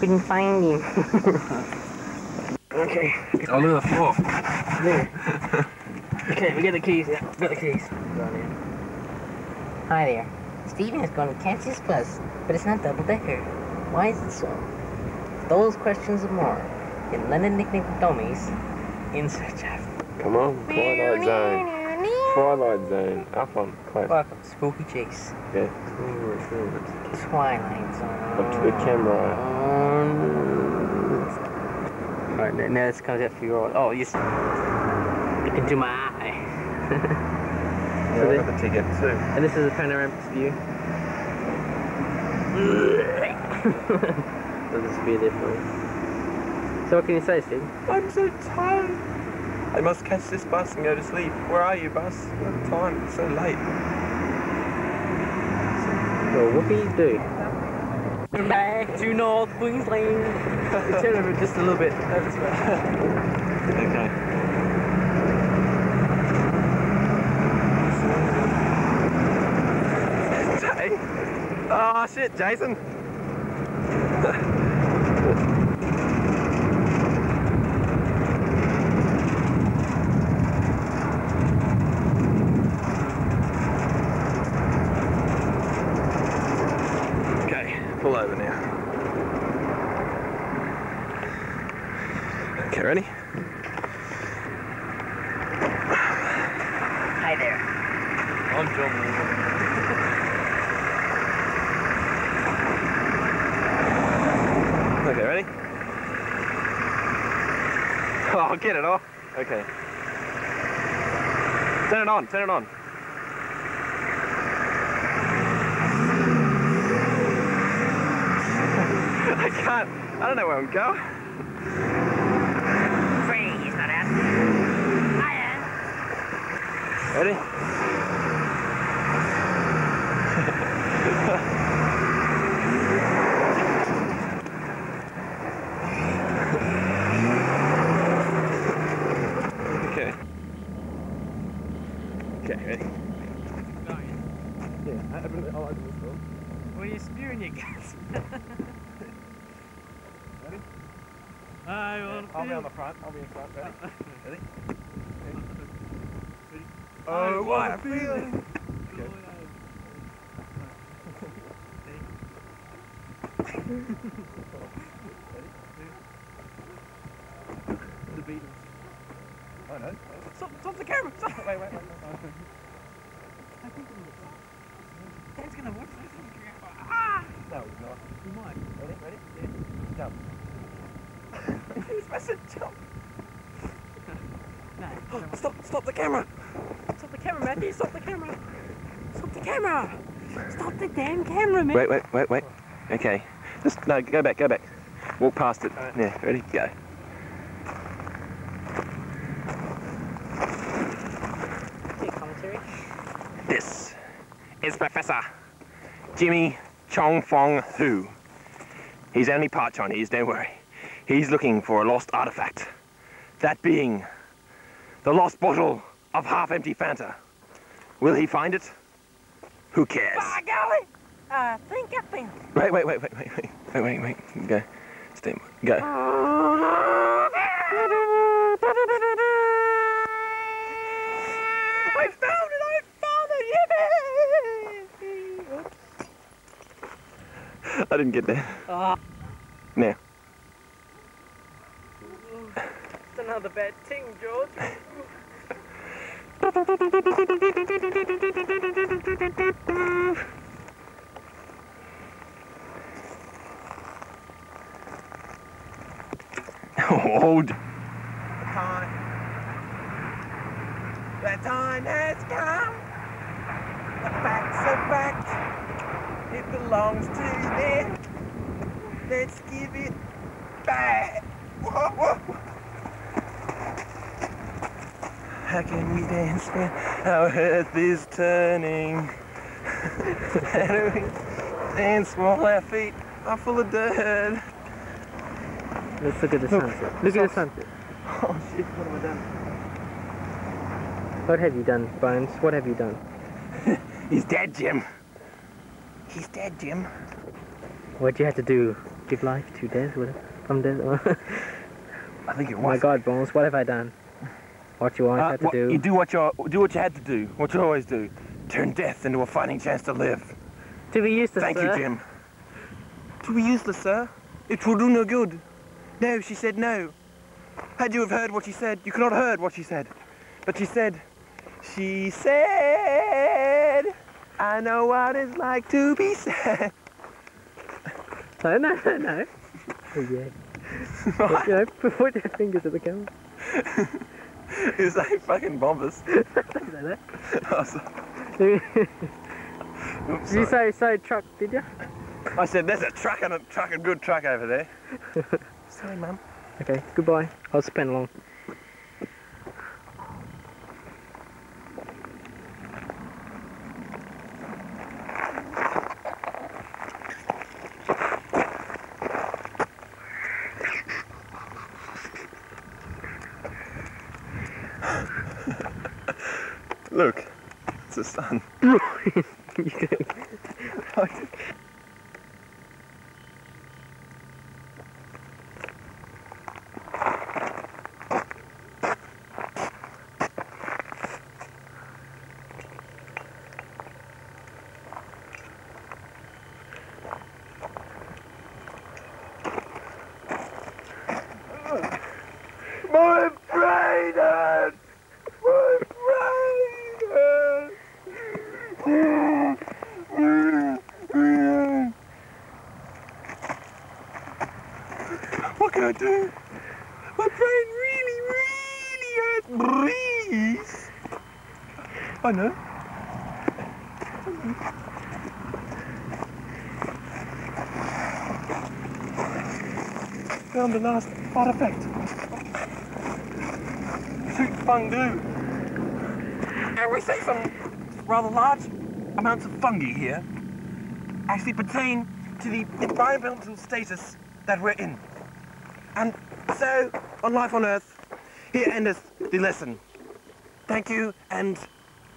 Couldn't find him. Okay. Oh, look at the floor. Okay, we got the keys. Yeah, we got the keys. Hi there. Steven is going to Cassius Plus, but it's not double-decker. Why is it so? Those questions and more in London Nickname for Dummies in search of. Come on, Twilight Zone. Twilight Zone. Up on place. Welcome, Spooky Chase. Yeah. Twilight Zone. Up to the camera. Alright, now this comes out for your old. Oh, you look into my eye. Yeah, so I got the ticket too. And this is a panoramic view. There's this view there for you. So what can you say, Steve? I'm so tired. I must catch this bus and go to sleep. Where are you, bus? What time? It's so late. Well, whoopee-doo. We're back to North Queensland. Turn over just a little bit. That's right. Okay. Oh shit, Jason. Ready? Hi there. I'm John. Okay, ready? Oh, get it off. Okay. Turn it on, turn it on. I can't, I don't know where I'm going. Ready? Okay. Okay, ready? No. Yeah, I'll open this door. Well, you're spewing your guts. Ready? I'll be on the front, I'll be in front. Ready? Ready? Oh, what a feeling! Okay. The Beatles. I know. Stop the camera! Stop! Wait, wait, wait. I think Dad's gonna watch this and go, ah! No, he's not. He might. Ready? Ready? Yeah. Jump. He's supposed to jump. No. Oh, stop the camera! Camera, Matthew, stop the camera! Stop the camera! Stop the damn camera, man! Wait. Okay. Just, no, go back. Walk past it. Right. Yeah, ready? Go. Commentary. This is Professor Jimmy Chong Fong Hu. He's only part Chinese, don't worry. He's looking for a lost artifact. That being the lost bottle of half-empty Fanta. Will he find it? Who cares? By golly! I think I found it. Wait. Go. Stay. Go. I found it! Yippee! I didn't get there. Now. It's another bad thing, George. Hold. The time has come. The facts are fact. It belongs to them. Let's give it back. Whoa. again we dance, man. Our earth is turning. And we dance while our feet are full of dirt. Let's look at the sunset. Look at the sunset. Oh shit, what have I done? What have you done, Bones? What have you done? He's dead, Jim. He's dead, Jim. What'd you have to do? Give life to death? From death? I think it was. Oh my God, Bones, what have I done? What you always had to do. You do what you had to do. What you always do. Turn death into a fighting chance to live. To be useless, sir. Thank you, Jim. To be useless, sir. It will do no good. No, she said no. Had you have heard what she said, you could not have heard what she said. But she said, I know what it's like to be sad. No. Oh, yeah. But, you know, put your fingers at the camera. It was like fucking bombers. Don't say that. Oh, sorry. Oops, you say truck, did you? I said there's a good truck over there. Sorry, Mum. Okay, goodbye. I'll spin along. Look, it's the sun. You did. My brain really hurts. I know. Found the last artifact. Shoot fungi. And we see some rather large amounts of fungi here actually pertain to the environmental status that we're in. And so, on Life on Earth, here endeth the lesson. Thank you, and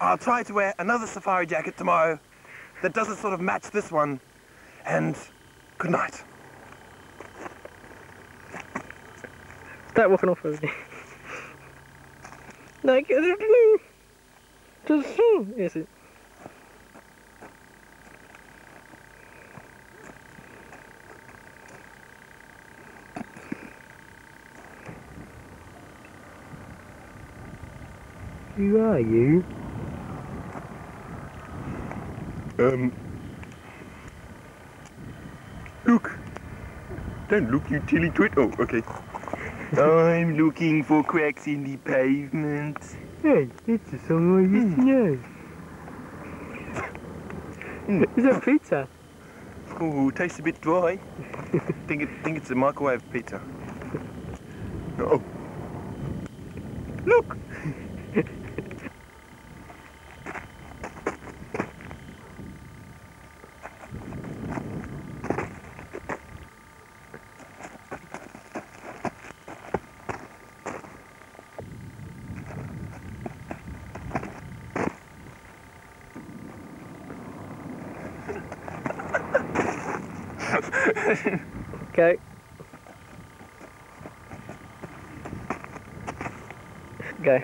I'll try to wear another safari jacket tomorrow that doesn't sort of match this one, and good night. Start walking off with me. Like, is it? Who are you? Look! Don't look, you tilly twit. Oh, okay. I'm looking for cracks in the pavement. Hey, it's a song I used to know. Is that pizza? Oh, tastes a bit dry. Think it's a microwave pizza. Oh. Look! Okay. Okay.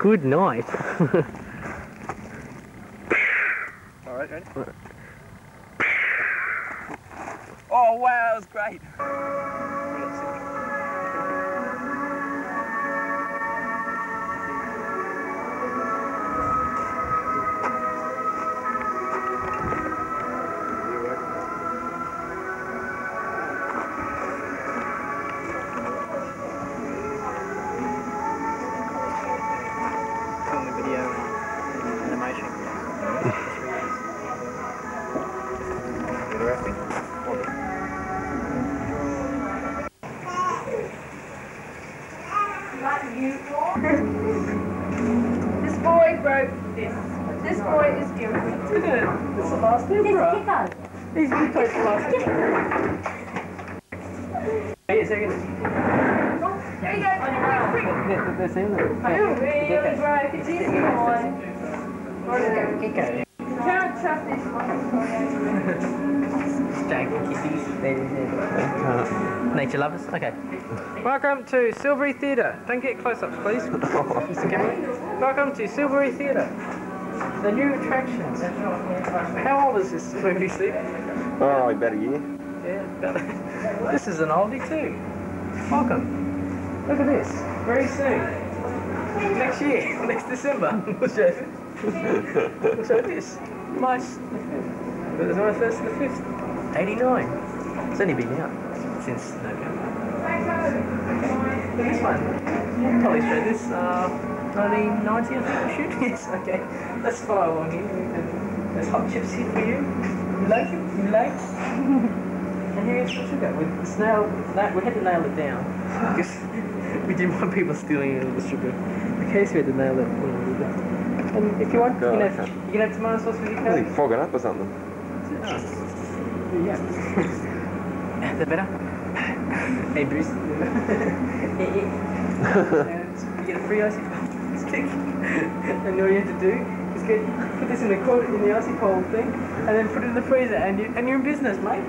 Good night. All right, ready? All right. Oh, wow, that was great. Nature lovers? Okay. Welcome to Silbury Theatre. Don't get close-ups, please. Welcome to Silbury Theatre. The new attractions. How old is this movie, Steve? Oh, about a year. Yeah, about This is an oldie too. Welcome. Look at this. Very soon. Next year, next December. We'll show you. We'll show this. Nice. It was on the 1st and the 5th. 89. It's only been out since November. And this one. I'll probably show this. 1990, I think. Shoot. Yes, okay. Let's follow along here. There's hot chips here for you. You like it? You like it? And here's what you got. We had to nail it down. Because we didn't want people stealing all the sugar. Okay, so we had to nail it all a little bit. And if you want, you can have tomato sauce with your curry. Really fogging up or something. Yeah. Is that better? Hey, Bruce. You get a free icy stick. And all you have to do is put this in the cold, in the icy cold thing, and then put it in the freezer, and you're in business, mate.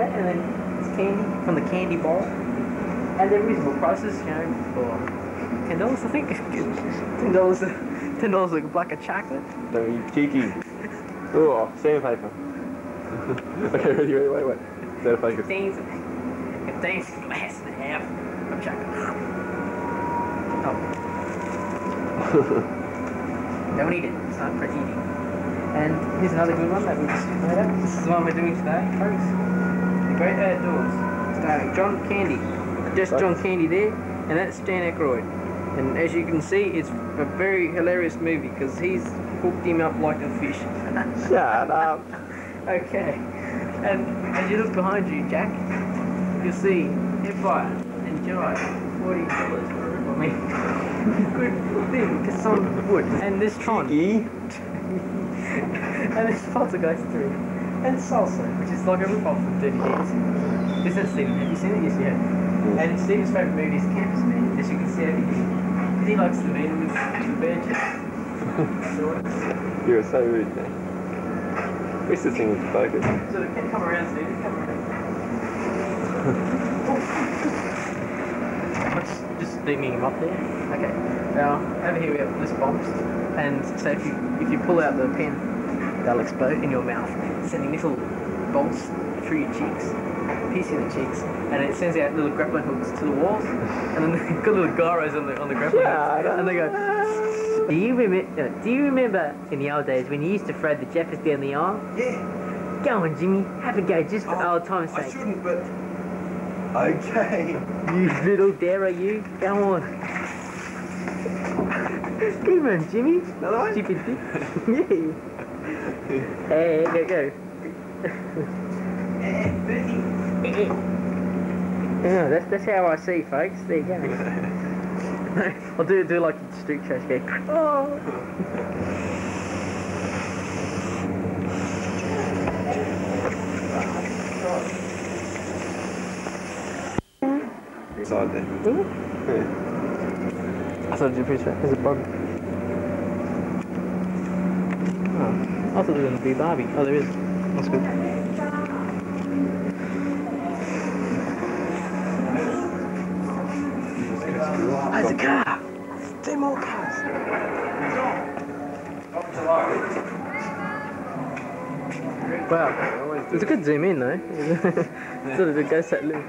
And then it's candy from the candy bar, and they're reasonable prices, you know, for $10, I think. $10. $10 like a block of chocolate. Don't be cheeky. Oh, sandpaper. Okay, wait. Sandpaper. Contains a glass and a half of chocolate. Oh. Don't eat it. It's not for eating. And here's another good one that we'll just do later. This is the one we're doing today, folks. The Great Outdoors. Starring John Candy. Just John Candy there, and that's Dan Aykroyd. And as you can see, it's a very hilarious movie because he's hooked him up like a fish. Shut up. Okay. And as you look behind you, Jack, you'll see Empire and Giant, $40 for a me. Good thing, because someone would. And this Tron. And this Poltergeist 3. And Salsa, which is like a ripoff for 30 years. This is Steven. Have you seen it? Yes, you have. And Steven's favourite movie is Campus Man, as you can see over here. He likes the men with the badges. You're so rude, man. Where's this thing with the focus? So they can come around, Steve. Come around. I'm just steaming him up there. Okay. Now, over here we have this bombs. And so if you pull out the pen, they'll explode in your mouth, sending little bolts through your cheeks. Piece in the cheeks, and it sends out little grappling hooks to the walls, and then they've got little gyros on the grappling hooks, and they go, do you remember in the old days when you used to throw the jaffers down the aisle? Yeah. Go on, Jimmy, have a go just for old time's sake. I shouldn't, but... Okay. You little darer, you. Go on. Good man, Jimmy. Another one? Stupid dick. Yeah. Hey, go. Yeah, that's how I see, folks. There you go. I'll do like a street trash guy. Oh. Inside there. Really? Yeah. I thought it was pretty straight. There's a bug. Oh, I thought there was going to be Barbie. Oh, there is. That's good. There's a car! There's 2 more cars! Wow, You could zoom in though. So the guy sat loose.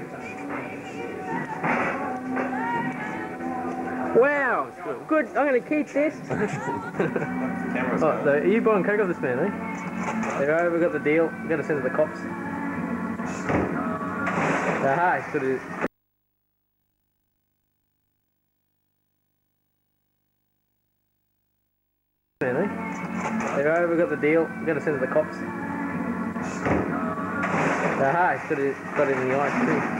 Wow! Good, I'm going to keep this. Oh, so you buying coke off this man, eh? They're over, got the deal. We're going to send it to the cops. Aha, he sort of... They're over, got the deal. We're going to send it to the cops. Aha, he sort of got it in the eye too.